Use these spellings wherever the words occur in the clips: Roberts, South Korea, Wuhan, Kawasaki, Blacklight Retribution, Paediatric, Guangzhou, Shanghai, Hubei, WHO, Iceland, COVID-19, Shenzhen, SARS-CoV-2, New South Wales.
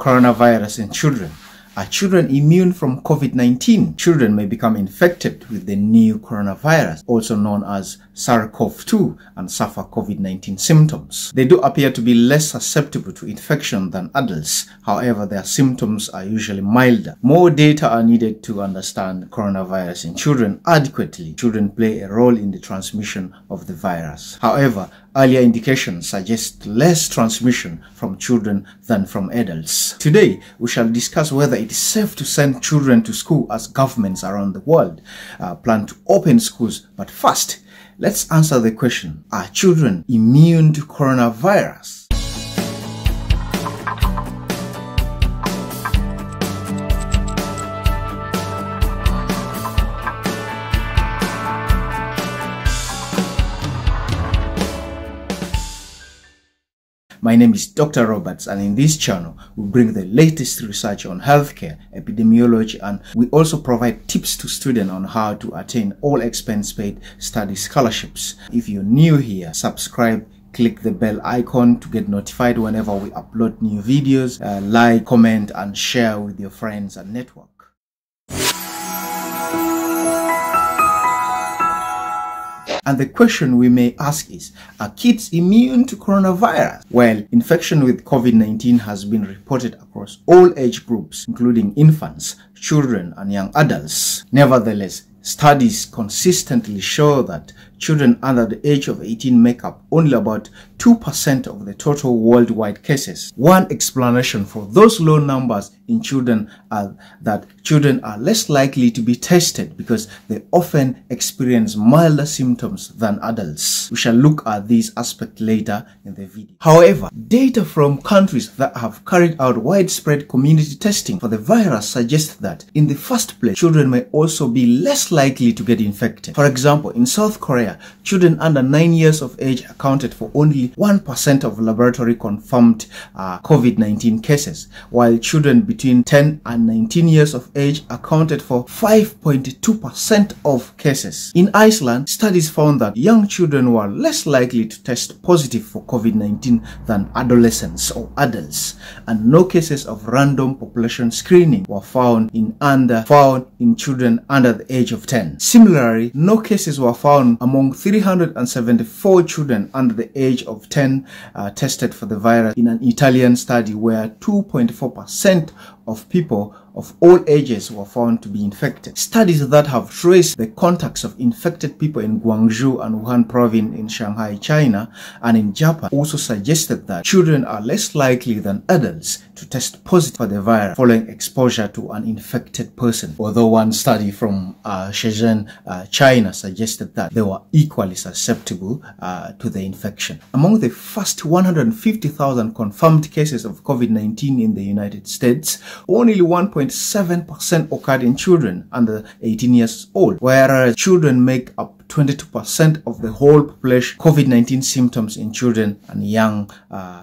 coronavirus in children. Are children immune from COVID-19? Children may become infected with the new coronavirus, also known as SARS-CoV-2, and suffer COVID-19 symptoms. They do appear to be less susceptible to infection than adults. However, their symptoms are usually milder. More data are needed to understand coronavirus in children adequately. Children play a role in the transmission of the virus. However, earlier indications suggest less transmission from children than from adults. Today, we shall discuss whether it is safe to send children to school as governments around the world plan to open schools. But first, let's answer the question, are children immune to coronavirus? My name is Dr. Roberts, and in this channel, we bring the latest research on healthcare, epidemiology, and we also provide tips to students on how to attain all-expense-paid study scholarships. If you're new here, subscribe, click the bell icon to get notified whenever we upload new videos, like, comment, and share with your friends and network. And the question we may ask is, are kids immune to coronavirus? Well, infection with COVID-19 has been reported across all age groups, including infants, children, and young adults. Nevertheless, studies consistently show that children under the age of 18 make up only about 2% of the total worldwide cases. One explanation for those low numbers in children are that children are less likely to be tested because they often experience milder symptoms than adults. We shall look at this aspect later in the video. However, data from countries that have carried out widespread community testing for the virus suggests that, in the first place, children may also be less likely to get infected. For example, in South Korea, children under 9 years of age accounted for only 1% of laboratory confirmed COVID-19 cases, while children between 10 and 19 years of age accounted for 5.2% of cases. In Iceland, studies found that young children were less likely to test positive for COVID-19 than adolescents or adults, and no cases of random population screening were found in children under the age of 10. Similarly, no cases were found among 374 children under the age of 10 tested for the virus in an Italian study where 2.4% of people of all ages were found to be infected. Studies that have traced the contacts of infected people in Guangzhou and Wuhan province in Shanghai, China, and in Japan also suggested that children are less likely than adults to test positive for the virus following exposure to an infected person. Although one study from Shenzhen, China suggested that they were equally susceptible to the infection. Among the first 150,000 confirmed cases of COVID-19 in the United States, only 1.7% occurred in children under 18 years old, whereas children make up 22% of the whole population. COVID-19 symptoms in children and young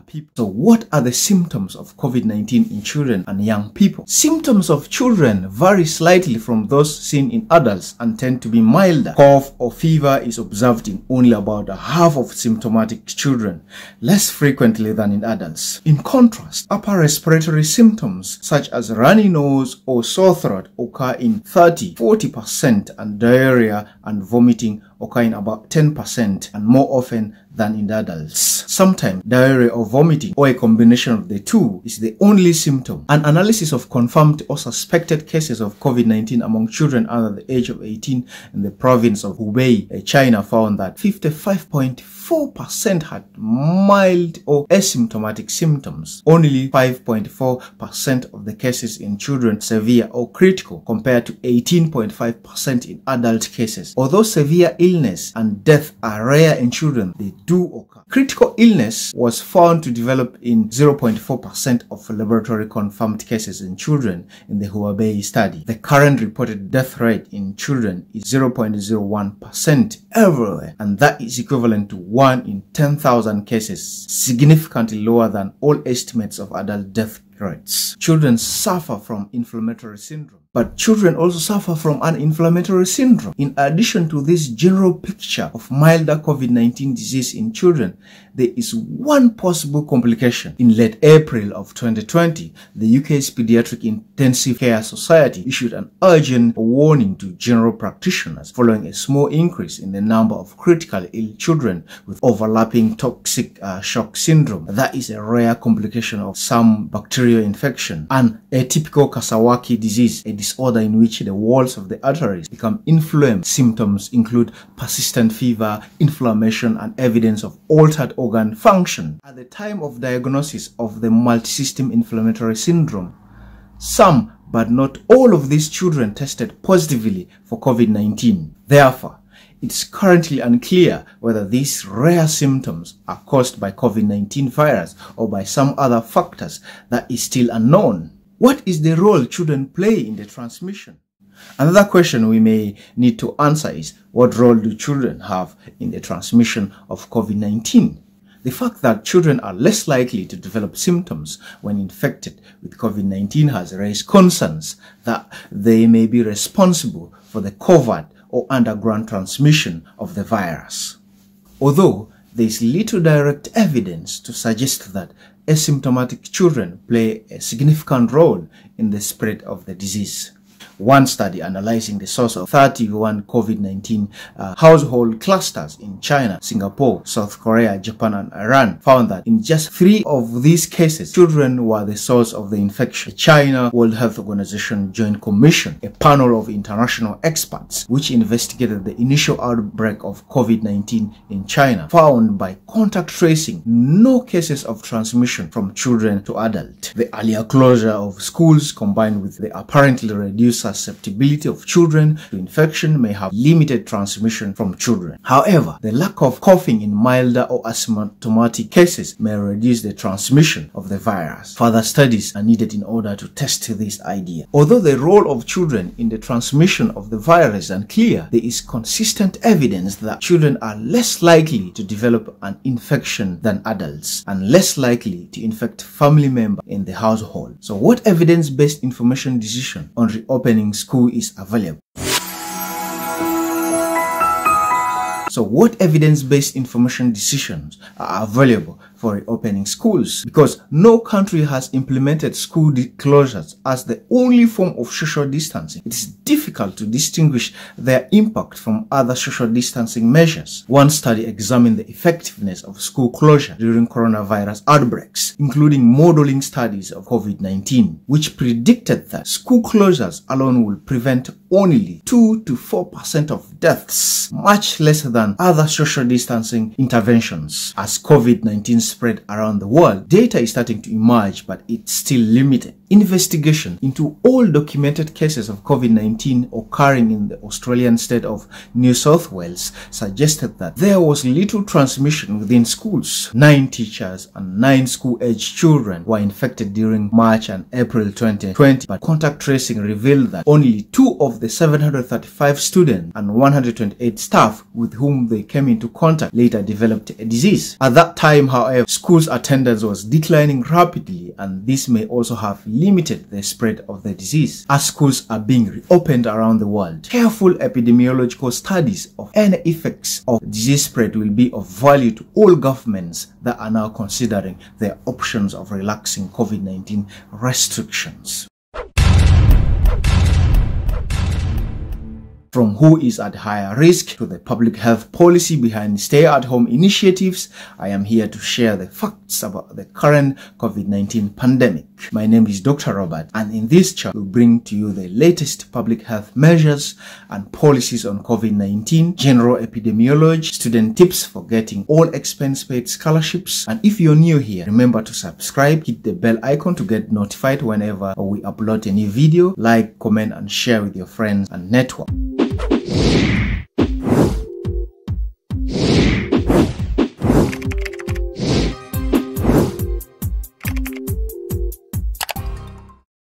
people. So what are the symptoms of COVID-19 in children and young people? Symptoms of children vary slightly from those seen in adults and tend to be milder. Cough or fever is observed in only about half of symptomatic children, less frequently than in adults. In contrast, upper respiratory symptoms such as runny nose or sore throat occur in 30–40%, and diarrhea and vomiting occur in about 10% and more often than in adults. Sometimes diarrhea or vomiting or a combination of the two is the only symptom. An analysis of confirmed or suspected cases of COVID-19 among children under the age of 18 in the province of Hubei, China, found that 55.4% had mild or asymptomatic symptoms. Only 5.4% of the cases in children severe or critical compared to 18.5% in adult cases. Although severe illness and death are rare in children, they do occur. Critical illness was found to develop in 0.4% of laboratory confirmed cases in children in the Hubei study. The current reported death rate in children is 0.01% everywhere, and that is equivalent to 1 in 10,000 cases, significantly lower than all estimates of adult death rates. Children suffer from inflammatory syndrome. But children also suffer from an inflammatory syndrome. In addition to this general picture of milder COVID-19 disease in children, there is one possible complication. In late April of 2020, the UK's Pediatric Intensive Care Society issued an urgent warning to general practitioners following a small increase in the number of critically ill children with overlapping toxic shock syndrome. That is a rare complication of some bacterial infection, an atypical Kawasaki disease, a disorder in which the walls of the arteries become inflamed. Symptoms include persistent fever, inflammation, and evidence of altered organ function. At the time of diagnosis of the multisystem inflammatory syndrome, some but not all of these children tested positively for COVID-19. Therefore, it's currently unclear whether these rare symptoms are caused by COVID-19 virus or by some other factors that is still unknown. What is the role children play in the transmission? Another question we may need to answer is, what role do children have in the transmission of COVID-19? The fact that children are less likely to develop symptoms when infected with COVID-19 has raised concerns that they may be responsible for the covert or underground transmission of the virus. Although there is little direct evidence to suggest that asymptomatic children play a significant role in the spread of the disease. One study analyzing the source of 31 COVID-19 household clusters in China, Singapore, South Korea, Japan, and Iran found that in just 3 of these cases, children were the source of the infection. The China World Health Organization Joint Commission, a panel of international experts which investigated the initial outbreak of COVID-19 in China, found by contact tracing no cases of transmission from children to adults. The earlier closure of schools combined with the apparently reduced susceptibility of children to infection may have limited transmission from children. However, the lack of coughing in milder or asymptomatic cases may reduce the transmission of the virus. Further studies are needed in order to test this idea. Although the role of children in the transmission of the virus is unclear, there is consistent evidence that children are less likely to develop an infection than adults and less likely to infect family members in the household. So what evidence-based information decision on reopening school is available? So what evidence-based information decisions are available for reopening schools? Because no country has implemented school closures as the only form of social distancing, it is difficult to distinguish their impact from other social distancing measures. One study examined the effectiveness of school closure during coronavirus outbreaks, including modeling studies of COVID-19, which predicted that school closures alone will prevent only 2 to 4% of deaths, much less than other social distancing interventions. As COVID-19 spread around the world, data is starting to emerge, but it's still limited. Investigation into all documented cases of COVID-19 occurring in the Australian state of New South Wales suggested that there was little transmission within schools. 9 teachers and 9 school-aged children were infected during March and April 2020, but contact tracing revealed that only 2 of the 735 students and 128 staff with whom they came into contact later developed a disease. At that time, however, schools' attendance was declining rapidly, and this may also have limited the spread of the disease. As schools are being reopened around the world, careful epidemiological studies of any effects of disease spread will be of value to all governments that are now considering their options of relaxing COVID-19 restrictions. From who is at higher risk to the public health policy behind stay-at-home initiatives, I am here to share the facts about the current COVID-19 pandemic. My name is Dr. Robert, and in this channel, we'll bring to you the latest public health measures and policies on COVID-19, general epidemiology, student tips for getting all expense-paid scholarships. And if you're new here, remember to subscribe, hit the bell icon to get notified whenever we upload a new video, like, comment, and share with your friends and network.